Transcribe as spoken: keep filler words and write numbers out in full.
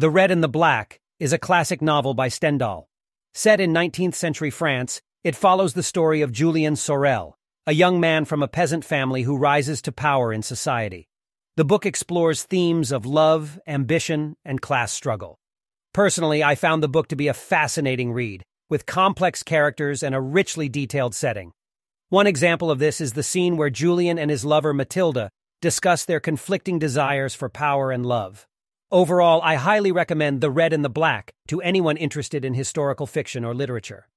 The Red and the Black is a classic novel by Stendhal. Set in nineteenth century France, it follows the story of Julien Sorel, a young man from a peasant family who rises to power in society. The book explores themes of love, ambition, and class struggle. Personally, I found the book to be a fascinating read, with complex characters and a richly detailed setting. One example of this is the scene where Julien and his lover Mathilde discuss their conflicting desires for power and love. Overall, I highly recommend The Red and the Black to anyone interested in historical fiction or literature.